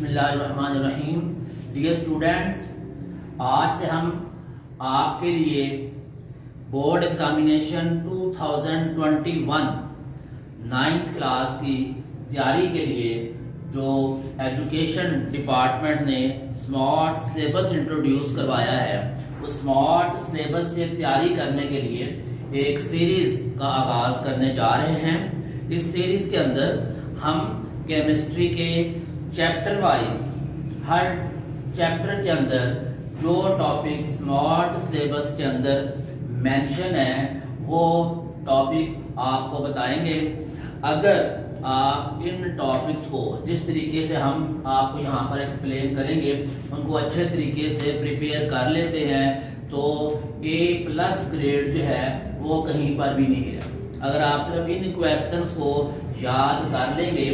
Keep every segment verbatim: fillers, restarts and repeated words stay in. बिस्मिल्लाहिर्रहमानिर्रहीम। Dear students, आज से हम आपके लिए बोर्ड एग्जामिनेशन दो हज़ार इक्कीस नाइन्थ क्लास की तैयारी के लिए जो एजुकेशन डिपार्टमेंट ने स्मार्ट सिलेबस इंट्रोड्यूस करवाया है, उस स्मार्ट सिलेबस से तैयारी करने के लिए एक सीरीज़ का आगाज़ करने जा रहे हैं। इस सीरीज़ के अंदर हम केमिस्ट्री के चैप्टर वाइज हर चैप्टर के अंदर जो टॉपिक स्मार्ट सिलेबस के अंदर मेंशन है वो टॉपिक आपको बताएंगे। अगर आप इन टॉपिक्स को जिस तरीके से हम आपको यहाँ पर एक्सप्लेन करेंगे उनको अच्छे तरीके से प्रिपेयर कर लेते हैं तो ए प्लस ग्रेड जो है वो कहीं पर भी नहीं गया। अगर आप सिर्फ इन क्वेश्चंस को याद कर लेंगे,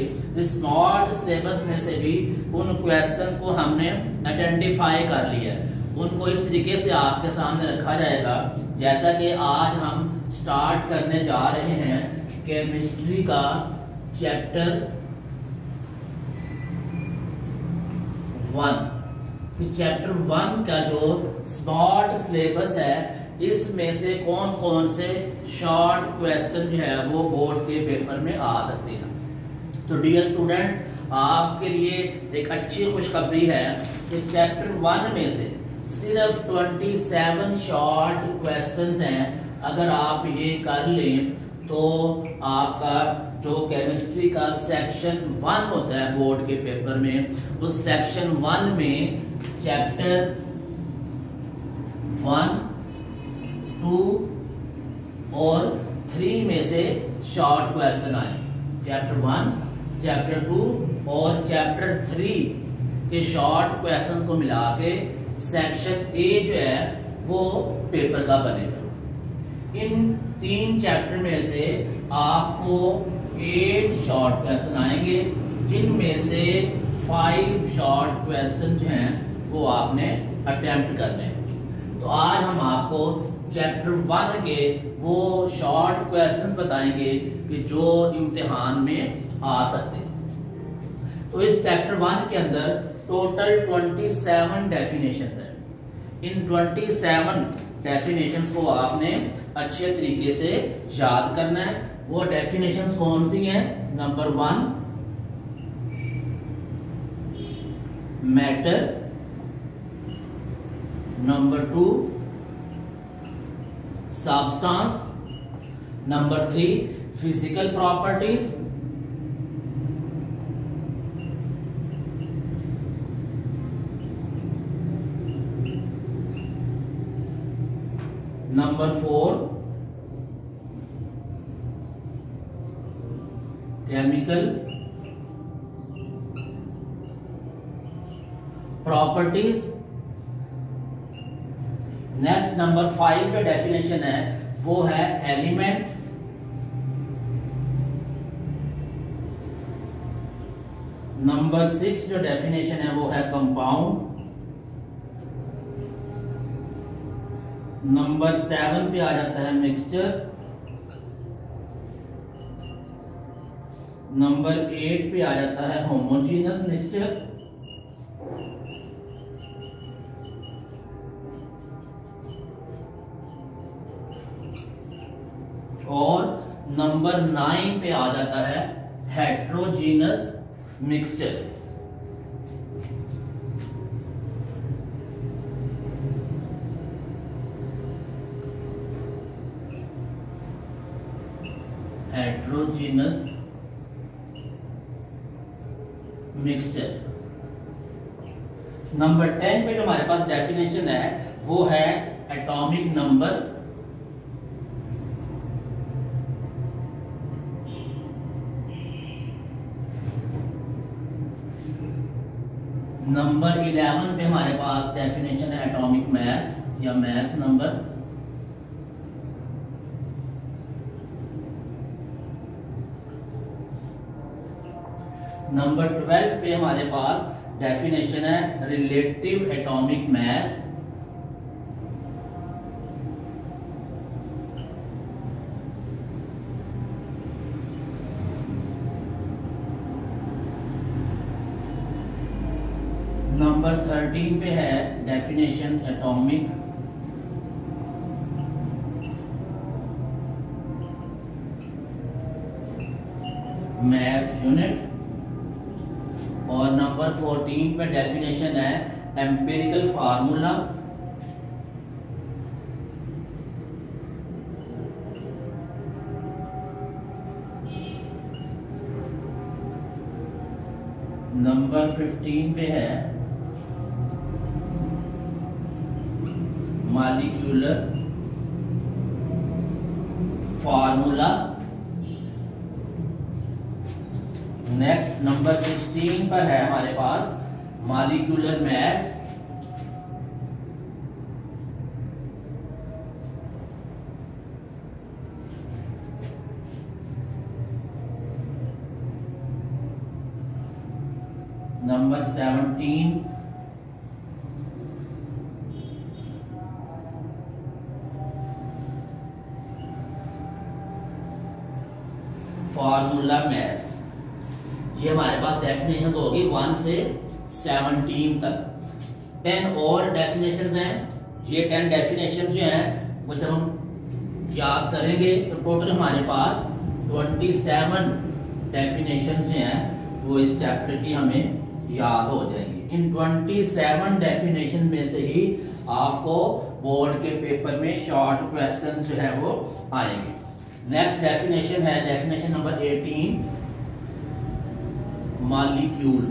स्मार्ट सिलेबस में से भी उन क्वेश्चंस को हमने आइडेंटिफाई कर लिया है, उनको इस तरीके से आपके सामने रखा जाएगा। जैसा कि आज हम स्टार्ट करने जा रहे हैं केमिस्ट्री का चैप्टर वन। चैप्टर वन का जो स्मार्ट सिलेबस है इसमें से कौन कौन से शॉर्ट क्वेश्चन जो है वो बोर्ड के पेपर में आ सकते हैं। तो डियर स्टूडेंट्स, आपके लिए एक अच्छी खुशखबरी है कि चैप्टर वन में से सिर्फ सत्ताईस शॉर्ट क्वेश्चंस हैं। अगर आप ये कर लें तो आपका जो केमिस्ट्री का सेक्शन वन होता है बोर्ड के पेपर में, उस सेक्शन वन में चैप्टर वन टू और थ्री में से शॉर्ट क्वेश्चन आएंगे। चैप्टर वन, चैप्टर टू और चैप्टर थ्री के शॉर्ट क्वेश्चंस को मिला के सेक्शन ए जो है वो पेपर का बनेगा। इन तीन चैप्टर में से आपको एट शॉर्ट क्वेश्चन आएंगे, जिनमें से फाइव शॉर्ट क्वेश्चन जो हैं वो आपने अटेम्प्ट करने हैं। तो आज हम आपको चैप्टर वन के वो शॉर्ट क्वेश्चंस बताएंगे कि जो इम्तिहान में आ सकते हैं। तो इस चैप्टर वन के अंदर टोटल सत्ताईस डेफिनेशंस हैं। इन सत्ताईस डेफिनेशंस को आपने अच्छे तरीके से याद करना है। वो डेफिनेशंस कौन सी हैं? Number one, matter. Number two, substance. Number three, physical properties. Number four, chemical properties. Next number five का डेफिनेशन है वो है एलिमेंट। नंबर सिक्स जो डेफिनेशन है वो है कंपाउंड। नंबर सेवन पे आ जाता है मिक्सचर। नंबर एट पे आ जाता है होमोजीनियस मिक्सचर। और नंबर नाइन पे आ जाता है heterogeneous mixture. Heterogeneous mixture. Number ten पे जो हमारे पास डेफिनेशन है वो है एटॉमिक नंबर। नंबर इलेवन पे हमारे पास डेफिनेशन है एटॉमिक मास या मास नंबर। नंबर ट्वेल्व पे हमारे पास डेफिनेशन है relative atomic mass. Number thirteen पे है डेफिनेशन एटॉमिक मैस यूनिट, और नंबर फोर्टीन पे डेफिनेशन है एम्पिरिकल फार्मूला नंबर फिफ्टीन पे है molecular formula. Next number sixteen पर है हमारे पास molecular mass, number seventeen formula mass. ये हमारे पास डेफिनेशन होगी वन से सेवनटीन तक। टेन और डेफिनेशंस हैं, ये टेन डेफिनेशन जो हैं वो जब हम याद करेंगे तो टोटल हमारे पास ट्वेंटी सेवन डेफिनेशन जो हैं वो इस चैप्टर की हमें याद हो जाएगी। इन सत्ताईस डेफिनेशन में से ही आपको बोर्ड के पेपर में शॉर्ट क्वेश्चन जो है वो आएंगे। नेक्स्ट डेफिनेशन है डेफिनेशन नंबर अठारह मॉलिक्यूल,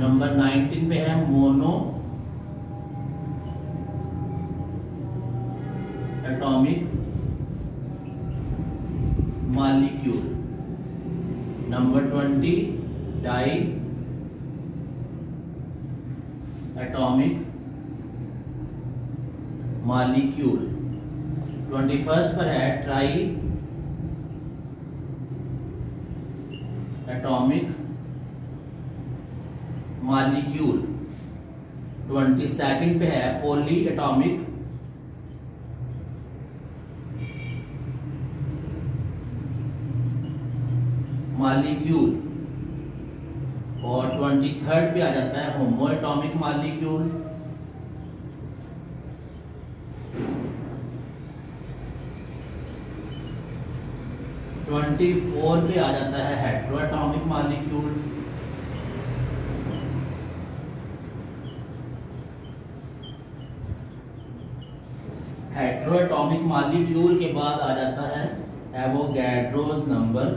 नंबर उन्नीस पे है monoatomic molecule, number twenty diatomic molecule, twenty first पर है triatomic molecule, twenty second पे है पॉली एटॉमिक मॉलिक्यूल, और ट्वेंटी थर्ड पे आ जाता है homoatomic molecule, twenty four पे आ जाता है heteroatomic molecule, heteroatomic molecule के बाद आ जाता है एवोगैड्रोज नंबर,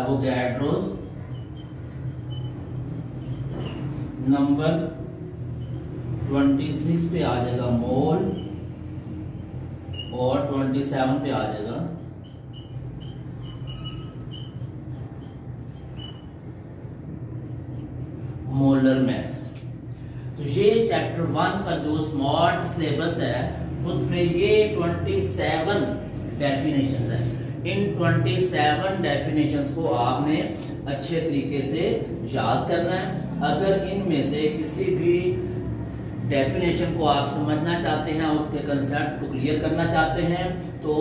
एवोगैड्रोज नंबर छब्बीस पे आ जाएगा मोल, और सत्ताईस पे आ जाएगा मोलर मास। तो ये चैप्टर वन का जो स्मार्ट सिलेबस है उसमें ये सत्ताईस डेफिनेशंस है। इन सत्ताईस डेफिनेशंस को आपने अच्छे तरीके से याद करना है। अगर इनमें से किसी भी डेफिनेशन को आप समझना चाहते हैं, उसके कंसेप्ट को क्लियर करना चाहते हैं, तो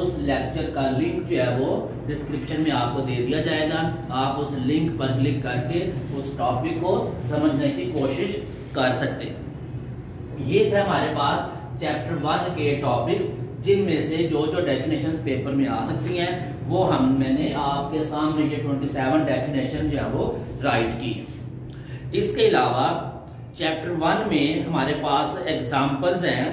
उस लेक्चर का लिंक जो है वो डिस्क्रिप्शन में आपको दे दिया जाएगा। आप उस लिंक पर क्लिक करके उस टॉपिक को समझने की कोशिश कर सकते हैं। ये थे हमारे पास चैप्टर वन के टॉपिक्स, जिनमें से जो जो डेफिनेशन पेपर में आ सकती हैं वो हम मैंने आपके सामने ये सत्ताईस डेफिनेशन जो है वो राइट की। इसके अलावा चैप्टर वन में हमारे पास एग्जाम्पल्स हैं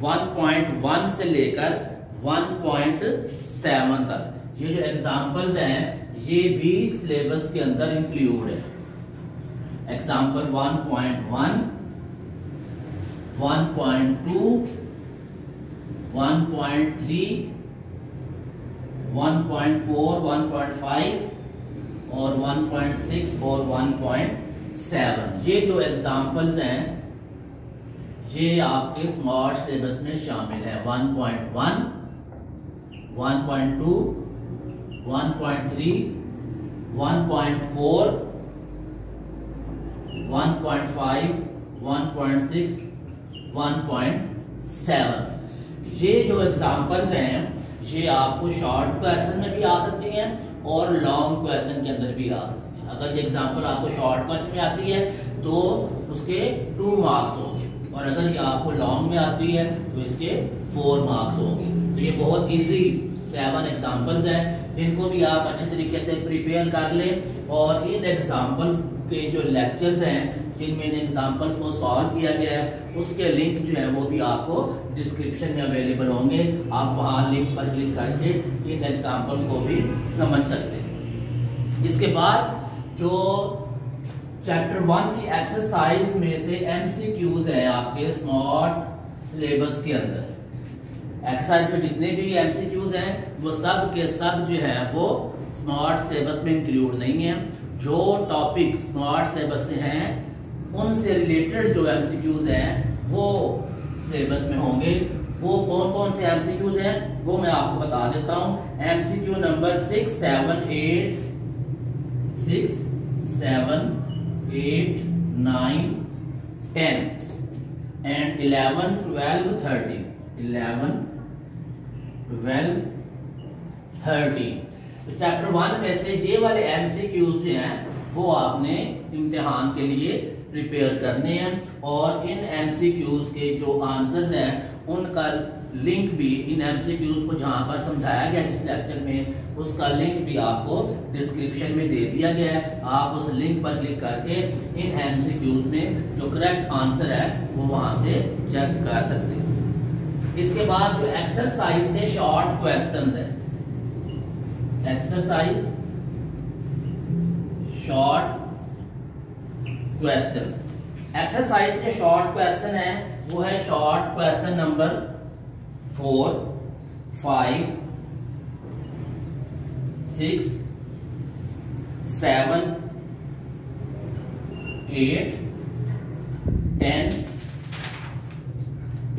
वन पॉइंट वन से लेकर वन पॉइंट सेवन तक। ये जो एग्जाम्पल्स हैं ये भी सिलेबस के अंदर इंक्लूड है। Example one point one, one point two, one point three, one point four, one point five और वन पॉइंट सिक्स और वन पॉइंट सेवन, ये जो एग्जाम्पल्स हैं ये आपके स्मार्ट सिलेबस में शामिल है। One point one, one point two, one point three, one point four, one point five, one point six, one point seven, ये जो एग्जाम्पल्स हैं ये आपको शॉर्ट क्वेश्चन में भी आ सकती हैं और लॉन्ग क्वेश्चन के अंदर भी आ सकती हैं। अगर ये एग्जांपल आपको शॉर्ट क्वेश्चन में आती है तो उसके टू मार्क्स होंगे, और अगर ये आपको लॉन्ग में आती है तो इसके फोर मार्क्स होंगे। तो ये बहुत ईजी सेवन एग्जाम्पल्स हैं जिनको भी आप अच्छे तरीके से प्रिपेयर कर लें, और इन एग्जाम्पल्स के जो लेक्चर्स हैं जिनमें इन एग्जाम्पल्स को सॉल्व किया गया है उसके लिंक जो है वो भी आपको डिस्क्रिप्शन में अवेलेबल होंगे। आप वहाँ लिंक पर क्लिक करके इन एग्जाम्पल्स को भी समझ सकते हैं। इसके बाद जो चैप्टर वन की एक्सरसाइज में से एमसीक्यूज है आपके स्मार्ट सिलेबस के अंदर, एक्सरसाइज में जितने भी एमसीक्यूज हैं वो सब के सब जो है वो स्मार्ट सिलेबस में इंक्लूड नहीं है। जो टॉपिक स्मार्ट सिलेबस से हैं उनसे रिलेटेड जो एमसीक्यूज हैं वो सिलेबस में होंगे। वो कौन कौन से एमसीक्यूज हैं वो मैं आपको बता देता हूँ। MCQ number six seven eight six seven eight nine ten and eleven twelve thirteen eleven twelve thirteen तो चैप्टर वन में से ये वाले एमसीक्यूज जो हैं वो आपने इम्तिहान के लिए प्रिपेयर करने हैं, और इन एमसीक्यूज के जो आंसर्स हैं उनका लिंक भी, इन एमसीक्यूज को जहाँ पर समझाया गया जिस लेक्चर में उसका लिंक भी आपको डिस्क्रिप्शन में दे दिया गया है। आप उस लिंक पर क्लिक करके इन एमसीक्यूज में जो करेक्ट आंसर है वो वहाँ से चेक कर सकते हैं। इसके बाद जो एक्सरसाइज के शॉर्ट क्वेश्चंस हैं, एक्सरसाइज शॉर्ट क्वेश्चंस एक्सरसाइज के शॉर्ट क्वेश्चन है वो है short question number four five six seven eight ten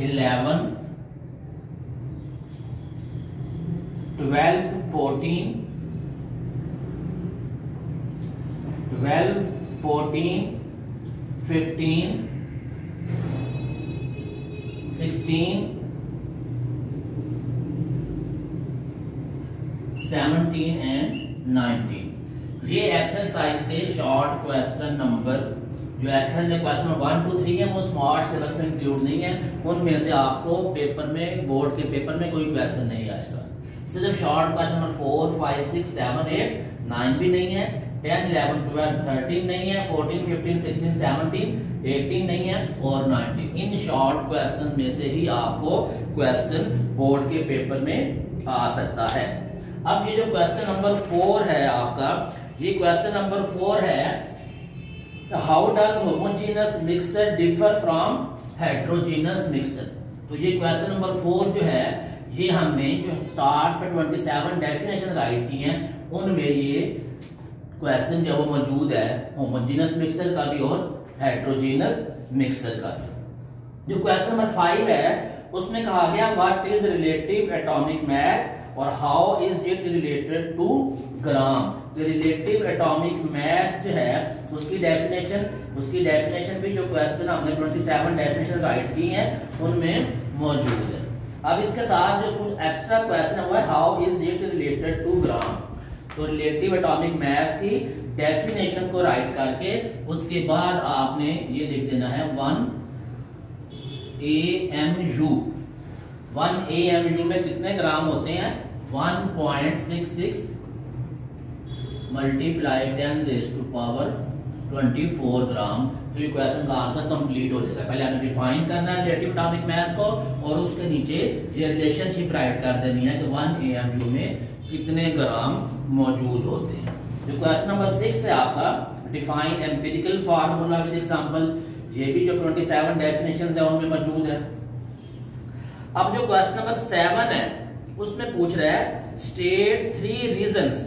eleven twelve fourteen twelve fourteen fifteen sixteen seventeen and nineteen ये एक्सरसाइज के शॉर्ट क्वेश्चन नंबर जो exercise question one two three है वो smart syllabus में include नहीं है। उनमें से आपको पेपर में, बोर्ड के पेपर में कोई क्वेश्चन नहीं आएगा। सिर्फ short question number four five six seven eight nine भी नहीं है, टेन इलेवन ट्वेल्व थर्टीन नहीं है, fourteen fifteen sixteen seventeen eighteen नहीं है और नाइनटीन। इन शॉर्ट क्वेश्चन में से ही आपको क्वेश्चन बोर्ड के पेपर में आ सकता है। अब ये जो क्वेश्चन नंबर फोर है आपका, ये क्वेश्चन नंबर फोर है how does homogeneous mixture differ from heterogeneous mixture. तो ये क्वेश्चन नंबर फोर जो है ये हमने जो स्टार्ट पे ट्वेंटी सेवन डेफिनेशन राइट की है उनमें ये क्वेश्चन जो वो मौजूद है होमोजीनस मिक्सचर का भी और हेट्रोजीनस मिक्सचर का भी। जो क्वेश्चन नंबर फाइव है उसमें कहा गया what is relative atomic mass और how is it related to gram. तो रिलेटिव एटॉमिक मास जो है उसकी डेफिनेशन उसकी डेफिनेशन भी जो क्वेश्चन हमने ट्वेंटी सेवन डेफिनेशन राइट की है उनमें मौजूद है। अब इसके साथ जो एक्स्ट्रा क्वेश्चन है वो है how is it related to gram. तो रिलेटिव एटॉमिक मास की डेफिनेशन को राइट करके उसके बाद आपने ये लिख देना है one A M U one A M U में कितने ग्राम होते हैं one point six six multiply ten raise to power twenty four gram. तो ये क्वेश्चन का आंसर कंप्लीट हो जाएगा। पहले आपने डिफाइन करना है रिलेटिव एटॉमिक मास को और उसके नीचे ये रिलेशनशिप राइट कर देनी है कि वन ए एम यू में कितने ग्राम मौजूद होते हैं। जो क्वेश्चन नंबर सिक्स है आपका define empirical formula with example, ये भी जो सत्ताईस डेफिनेशंस है उनमें मौजूद है। अब जो क्वेश्चन नंबर सेवन है उसमें पूछ रहा है स्टेट थ्री रीजंस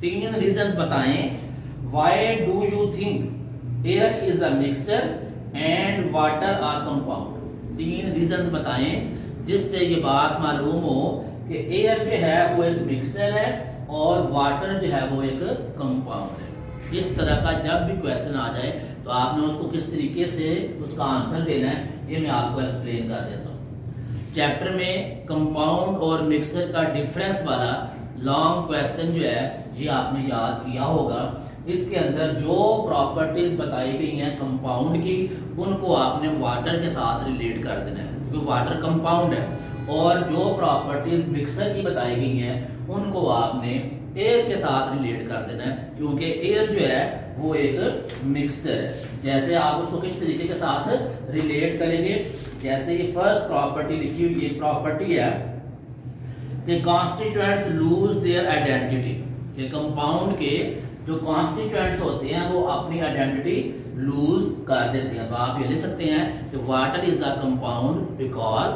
तीन रीजंस बताएं why do you think air is a mixture and water are compound. तीन रीजंस बताएं जिससे ये बात मालूम हो कि एयर जो है वो एक मिक्सचर है और वाटर जो है वो एक कंपाउंड है। इस तरह का जब भी क्वेश्चन आ जाए तो आपने उसको किस तरीके से उसका आंसर देना है ये मैं आपको एक्सप्लेन कर देता हूँ। चैप्टर में कंपाउंड और मिक्सर का डिफरेंस वाला लॉन्ग क्वेश्चन जो है ये आपने याद किया होगा। इसके अंदर जो प्रॉपर्टीज बताई गई हैं कंपाउंड की उनको आपने वाटर के साथ रिलेट कर देना है क्योंकि वाटर कंपाउंड है, और जो प्रॉपर्टीज मिक्सर की बताई गई हैं उनको आपने एयर के साथ रिलेट कर देना है क्योंकि एयर जो है वो एक मिक्सर है। जैसे आप उसको किस तरीके के साथ रिलेट करेंगे, जैसे ये फर्स्ट प्रॉपर्टी लिखी हुई ये प्रॉपर्टी है कि कॉन्स्टिट्यूएंट्स लूज देयर आइडेंटिटी, कि कंपाउंड के जो कॉन्स्टिट्यूएंट्स होते हैं वो अपनी आइडेंटिटी लूज कर देते हैं। तो आप ये लिख सकते हैं कि water is a compound because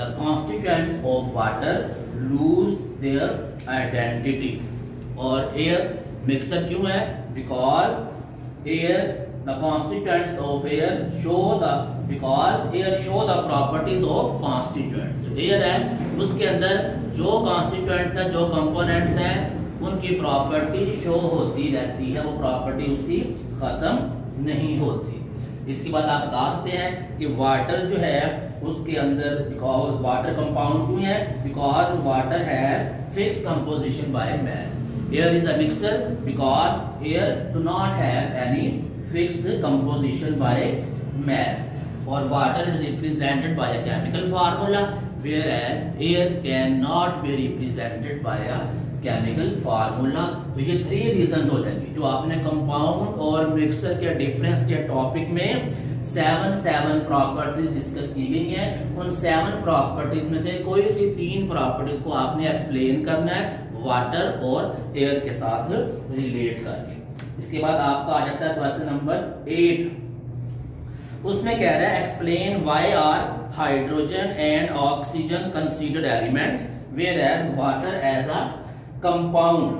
the constituents of water lose their identity, और एयर मिक्सचर क्यों है because air the constituents of air show the because air show the properties of constituents. Air है उसके अंदर जो कॉन्स्टिट्यूएंट्स हैं जो components हैं उनकी प्रॉपर्टी शो होती रहती है, वो प्रॉपर्टी उसकी खत्म नहीं होती। इसके बाद आप बता सकते हैं कि वाटर जो है उसके अंदर बिकॉज वाटर कंपाउंड क्यों है because water has fix composition by mass. Air is a mixture because air do not have any fixed composition by mass, और water is represented by a chemical formula whereas air can not be represented by a chemical formula. तो ये three reasons हो जाएंगे जो आपने compound और mixer के difference के टॉपिक में सेवन सेवन प्रॉपर्टीज डिस्कस की गई हैं। उन सेवन प्रॉपर्टीज में से कोई सी तीन प्रॉपर्टीज को आपने एक्सप्लेन करना है वाटर और एयर के साथ रिलेट करके। इसके बाद आपका आ जाता है क्वेश्चन नंबर एट, उसमें कह रहा है explain why are hydrogen and oxygen considered elements whereas water as a compound.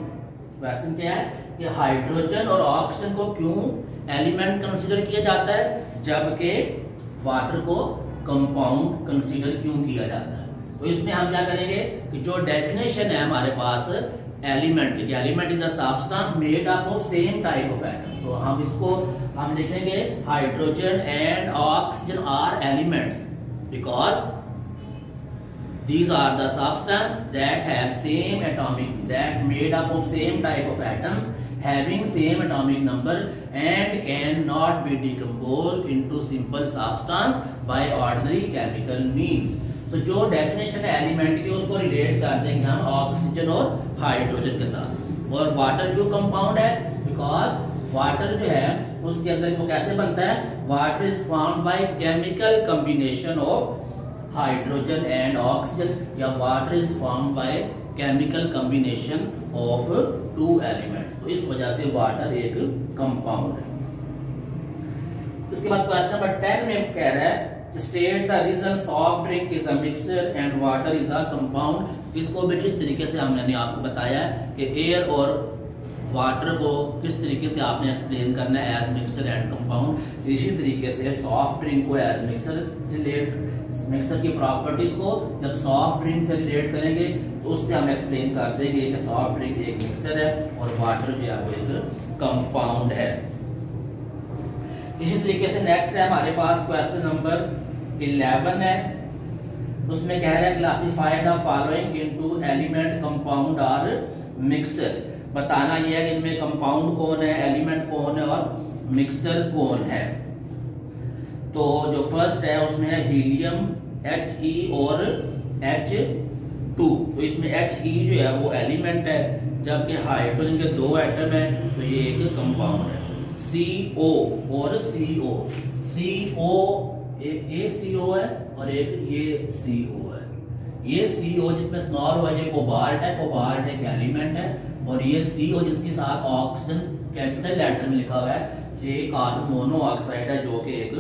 Question क्या है कि हाइड्रोजन और ऑक्सीजन को क्यों एलिमेंट कंसीडर किया जाता है जबकि वाटर को कंपाउंड कंसीडर क्यों किया जाता है। तो इसमें हम क्या करेंगे कि जो डेफिनेशन है हमारे पास एलिमेंट की, element is a substance made up of same type of atom, तो हम इसको हम लिखेंगे hydrogen and oxygen are elements because these are the substance that have same atomic that made up of same type of atoms having same atomic number and cannot be decomposed into simple substance by ordinary chemical means। तो जो definition है element की उसको relate कर देंगे हम oxygen और hydrogen के साथ। और water क्यों compound है because वाटर जो है उसके अंदर वो कैसे बनता है, water is formed by chemical combination of hydrogen and oxygen, या water is formed by chemical combination of two elements. तो इस वजह से वाटर एक कंपाउंड है। उसके बाद क्वेश्चन नंबर टेन में कह रहा है state the reason soft drink is a mixture and water is a compound. इसको भी किस तरीके से हमने आपको बताया है कि एयर और वाटर को किस तरीके से आपने एक्सप्लेन करना है एज मिक्सचर एंड कंपाउंड। इसी तरीके से सॉफ्ट ड्रिंक को एज मिक्सर रिलेट मिक्सर की प्रॉपर्टीज को जब सॉफ्ट ड्रिंक से रिलेट करेंगे तो उससे हम एक्सप्लेन कर देंगे कि सॉफ्ट ड्रिंक एक मिक्सर है और वाटर जो है वो एक कंपाउंड है। इसी तरीके से नेक्स्ट है हमारे पास क्वेश्चन नंबर इलेवन है, उसमें कह रहा है classify the following into element compound और मिक्सर। बताना यह है कि इनमें कंपाउंड कौन है, एलिमेंट कौन है और मिक्सर कौन है। तो जो फर्स्ट है उसमें है हीलियम एच ई और एच टू, तो इसमें एच ई जो है वो एलिमेंट है जबकि हाइड्रोजन के दो एटम है तो ये एक कंपाउंड है। सी ओ और सी ओ सी ओ एक ये सी ओ है और एक ये सी ओ है। ये सी ओ जिसमें स्मॉल ओ है ये कोबाल्ट है, कोबाल्ट एक एलिमेंट है, और ये सीओ जिसके साथ ऑक्सीजन कैपिटल लेटर में लिखा हुआ है ये कार्बन मोनोऑक्साइड है जो कि एक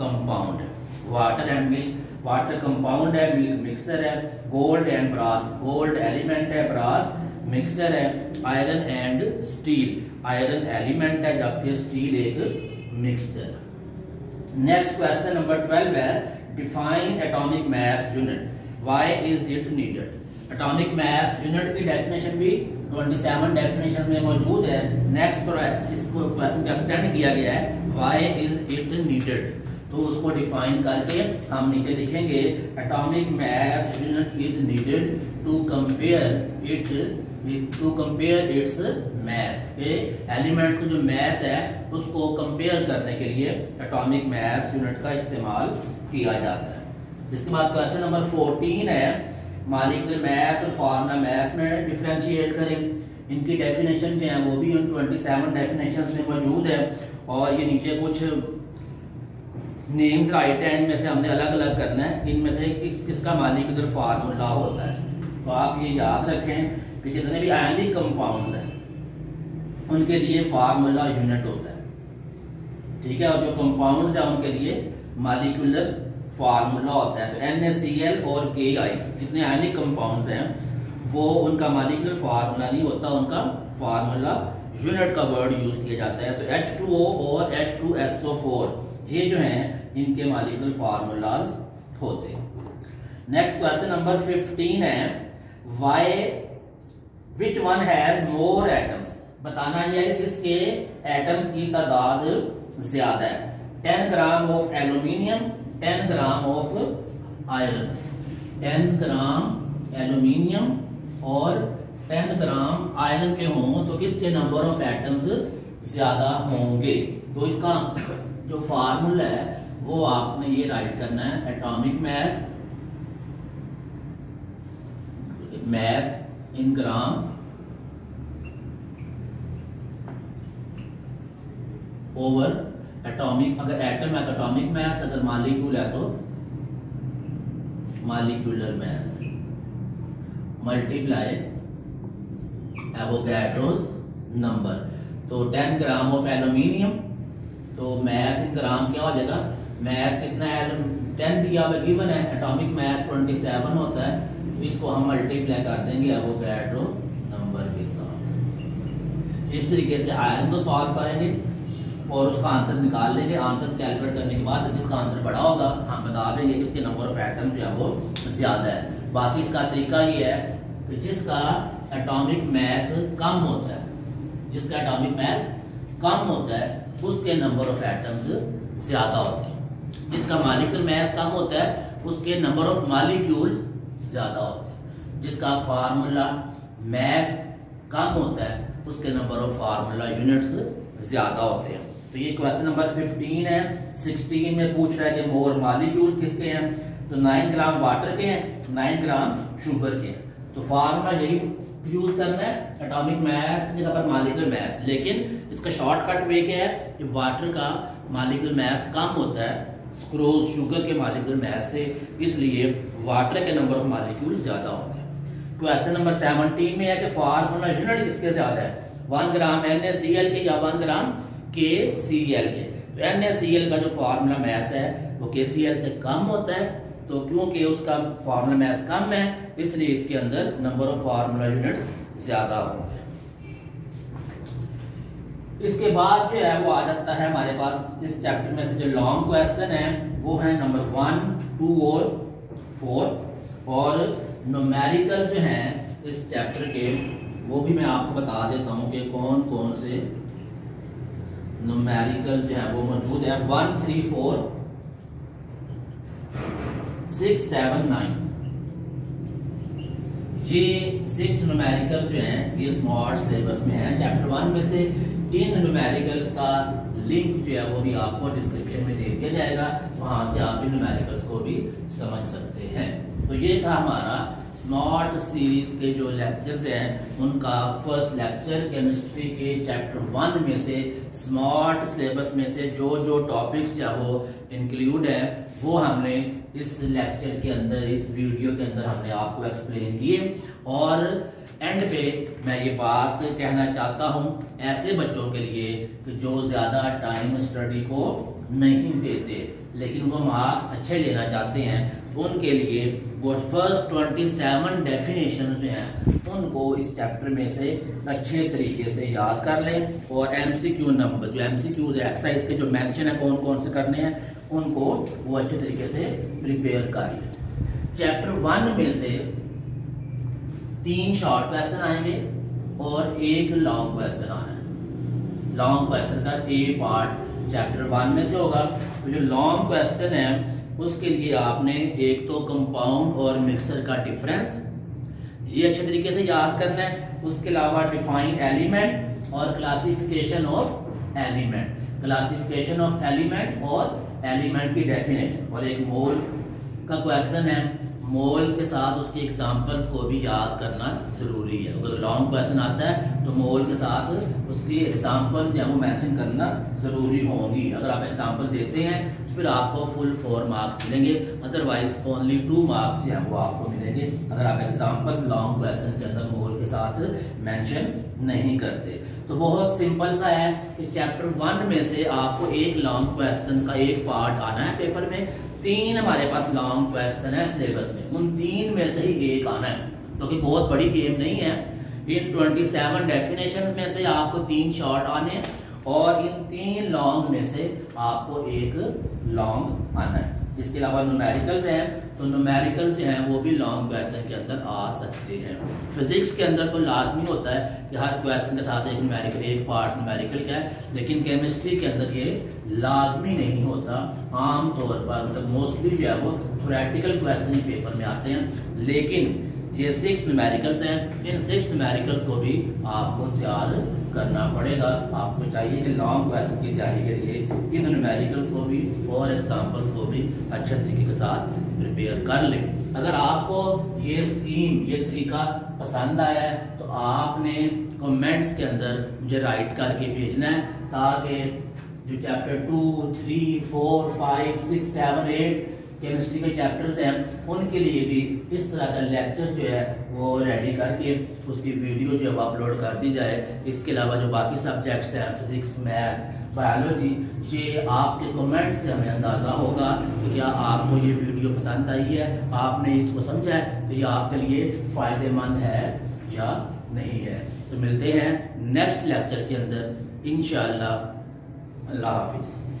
कंपाउंड है। Water and milk, water compound है, मिल्क मिक्सर है। Gold and brass, gold element है, ब्रास मिक्सर है। Iron and steel, iron element है जबकि स्टील एक मिक्सर है। नेक्स्ट क्वेश्चन नंबर ट्वेल्व है define atomic mass unit why is it needed. Atomic mass unit की definition भी सत्ताईस डेफिनेशन में मौजूद है। नेक्स्ट इसको क्वेश्चन का एक्सटेंड किया गया है व्हाई इज इट नीडेड। तो उसको डिफाइन करके हम नीचे लिखेंगे atomic mass unit is needed to compare it with to compare its mass के एलिमेंट्स का जो मास है उसको कंपेयर करने के लिए एटॉमिक मास यूनिट का इस्तेमाल किया जाता है। इसके बाद क्वेश्चन नंबर फोर्टीन है मॉलिक्यूलर मास और फार्मूला मास में डिफरेंशिएट करें। इनकी डेफिनेशन जो है वो भी उन सत्ताईस डेफिनेशंस में मौजूद है और ये नीचे कुछ नेम्स राइट हैं, इनमें से हमने अलग अलग करना है इनमें से किस किसका मॉलिक्यूलर फार्मूला होता है। तो आप ये याद रखें कि जितने भी आयनिक कंपाउंड्स हैं उनके लिए फार्मूला यूनिट होता है, ठीक है, और जो कंपाउंड्स हैं उनके लिए मॉलिक्यूलर फार्मूला होता है। तो एन ए सी एल और के आई जितने आयनिक कंपाउंड्स हैं वो उनका मॉलिक्यूलर फार्मूला नहीं होता, उनका फार्मूला यूनिट का वर्ड यूज किया जाता है। तो एच टू ओ और H two S O four ये जो हैं इनके मॉलिक्यूलर फार्मूलाज होते हैं। नेक्स्ट क्वेश्चन नंबर फिफ्टीन है why which one has more atoms, बताना यह है किसके एटम्स की तादाद ज्यादा है। Ten gram of aluminium, ten gram of iron, ten gram aluminium और टेन ग्राम आयरन के हों तो किसके नंबर ऑफ एटम्स ज्यादा होंगे। तो इसका जो फार्मूला है वो आपने ये राइट करना है atomic mass mass in gram over atomic, अगर एटम है तो एटॉमिक मास, अगर मॉलिक्यूल है तो molecular mass multiply Avogadro's number. तो टेन ग्राम ऑफ एल्यूमिनियम तो मास इन ग्राम क्या हो जाएगा, मास कितना है टेन दिया हुआ गिवन है, एटॉमिक मास ट्वेंटी सेवन होता है, इसको हम मल्टीप्लाई कर देंगे एवोगैड्रो नंबर के साथ। इस तरीके से आयरन को सॉल्व करेंगे और उसका आंसर निकाल लेंगे। आंसर कैलकुलेट करने के बाद जिसका आंसर बड़ा होगा हम बता देंगे कि इसके नंबर ऑफ एटम जो है वो ज्यादा है। बाकी इसका तरीका ये है कि जिसका एटॉमिक मास कम होता है, जिसका एटॉमिक मास कम होता है उसके नंबर ऑफ एटम्स ज्यादा होते हैं, जिसका मॉलिक्यूलर मास कम होता है उसके नंबर ऑफ मॉलिक्यूल्स ज्यादा होते हैं, जिसका फार्मूला मास कम होता है उसके नंबर ऑफ फार्मूला यूनिट्स ज्यादा होते हैं। तो ये क्वेश्चन नंबर फिफ्टीन है। सिक्सटीन में पूछ रहा है कि मोर मॉलिक्यूल्स किसके हैं, तो नाइन ग्राम वाटर के हैं, नाइन ग्राम शुगर के हैं। तो फार्मूला यही यूज करना है एटॉमिक मास की जगह पर मॉलिक्यूलर मास, लेकिन इसका शॉर्टकट वे क्या है कि वाटर का मॉलिक्यूलर मास कम होता है स्क्रोज शुगर के मॉलिक्यूलर मास से, इसलिए वाटर के नंबर ऑफ मॉलिक्यूल ज्यादा होंगे। क्वेश्चन नंबर सत्रह में है कि फार्मूला यूनिट किसके ज्यादा है, one gram N A C L के या वन ग्राम के सी एल के। तो एन ए सी एल का जो फार्मूला मास है वो के सी एल से कम होता है, तो क्योंकि उसका फार्मूला मास कम है इसलिए इसके अंदर नंबर ऑफ फार्मूला यूनिट ज्यादा होंगे। इसके बाद जो है वो आ जाता है हमारे पास इस चैप्टर में से जो लॉन्ग क्वेश्चन है वो है नंबर वन टू और फोर, और न्यूमेरिकल जो हैं इस चैप्टर के वो भी मैं आपको बता देता हूँ कि कौन कौन से न्यूमेरिकल जो हैं वो मौजूद है। One three four six seven nine ये सिक्स न्यूमेरिकल जो हैं ये स्मार्ट सिलेबस में है चैप्टर वन में से। इन न्यूमेरिकल्स का लिंक जो है वो भी आपको डिस्क्रिप्शन में दे दिया जाएगा, वहां से आप इन न्यूमेरिकल्स को भी समझ सकते हैं। तो ये था हमारा स्मार्ट सीरीज के जो लेक्चर्स हैं उनका फर्स्ट लेक्चर केमिस्ट्री के चैप्टर वन में से स्मार्ट सिलेबस में से जो जो टॉपिक्स या वो इंक्लूड है वो हमने इस लेक्चर के अंदर इस वीडियो के अंदर हमने आपको एक्सप्लेन किए। और एंड पे मैं ये बात कहना चाहता हूँ ऐसे बच्चों के लिए कि जो ज़्यादा टाइम स्टडी को नहीं देते लेकिन वो मार्क्स अच्छे लेना चाहते हैं, तो उनके लिए वो फर्स्ट सत्ताईस डेफिनेशन जो हैं उनको इस चैप्टर में से अच्छे तरीके से याद कर लें और एम सी क्यू नंबर जो एम सी क्यूज़ एक्सरसाइज के जो मेंशन है कौन कौन से करने हैं उनको वो अच्छे तरीके से प्रिपेयर कर लें। चैप्टर वन में से तीन शॉर्ट क्वेश्चन आएंगे और एक लॉन्ग क्वेश्चन आना है। लॉन्ग क्वेश्चन का ए पार्ट चैप्टर वन में से होगा। तो जो लॉन्ग क्वेश्चन है उसके लिए आपने एक तो कंपाउंड और मिक्सर का डिफरेंस ये अच्छे तरीके से याद करना है। उसके अलावा डिफाइन एलिमेंट और classification of element, classification of element और एलिमेंट की डेफिनेशन, और एक मोल का क्वेश्चन है, मोल के साथ उसके एग्जांपल्स को भी याद करना जरूरी है। अगर लॉन्ग क्वेश्चन आता है तो मोल के साथ उसकी एग्जांपल्स या वो मेंशन करना जरूरी होंगी। अगर आप एग्जांपल देते हैं तो फिर आपको फुल फोर मार्क्स मिलेंगे, अदरवाइज ओनली टू मार्क्स या वो आपको मिलेंगे अगर आप एग्जांपल्स लॉन्ग क्वेश्चन के अंदर मोल के साथ मैंशन नहीं करते। तो बहुत सिंपल सा है कि चैप्टर वन में से आपको एक लॉन्ग क्वेश्चन का एक पार्ट आना है पेपर में। तीन हमारे पास लॉन्ग क्वेश्चन है सिलेबस में, उन तीन में से ही एक आना है, क्योंकि तो बहुत बड़ी गेम नहीं है। इन सत्ताईस डेफिनेशंस में से आपको तीन शॉर्ट आने और इन तीन लॉन्ग में से आपको एक लॉन्ग आना है। इसके अलावा न्यूमेरिकल्स हैं, तो न्यूमेरिकल्स जो हैं वो भी लॉन्ग क्वेश्चन के अंदर आ सकते हैं। फिजिक्स के अंदर तो लाजमी होता है कि हर क्वेश्चन के साथ एक न्यूमेरिकल, एक पार्ट न्यूमेरिकल का है, लेकिन केमिस्ट्री के अंदर ये लाजमी नहीं होता। आमतौर पर मतलब मोस्टली जो है वो थ्योरेटिकल क्वेश्चन ही पेपर में आते हैं, लेकिन ये सिक्स न्यूमेरिकल्स हैं, इन सिक्स न्यूमेरिकल्स को भी आपको तैयार करना पड़ेगा। आपको चाहिए कि लॉन्ग क्वेश्चन की तैयारी के लिए इन न्यूमेरिकल्स को भी और एग्जाम्पल्स को भी अच्छे तरीके के साथ प्रिपेयर कर लें। अगर आपको ये स्कीम, ये तरीका पसंद आया है तो आपने कमेंट्स के अंदर मुझे राइट करके भेजना है, ताकि जो chapter two three four five six seven eight chemistry के चैप्टर्स हैं उनके लिए भी इस तरह का लेक्चर जो है वो रेडी करके उसकी वीडियो जो है वो अपलोड कर दी जाए। इसके अलावा जो बाकी सब्जेक्ट्स हैं फिजिक्स, मैथ, बायोलॉजी, ये आपके कमेंट्स से हमें अंदाज़ा होगा कि क्या आपको ये वीडियो पसंद आई है, आपने इसको समझा है तो ये आपके लिए फ़ायदेमंद है या नहीं है। तो मिलते हैं नेक्स्ट लेक्चर के अंदर इंशाल्लाह। अल्लाह हाफिज़।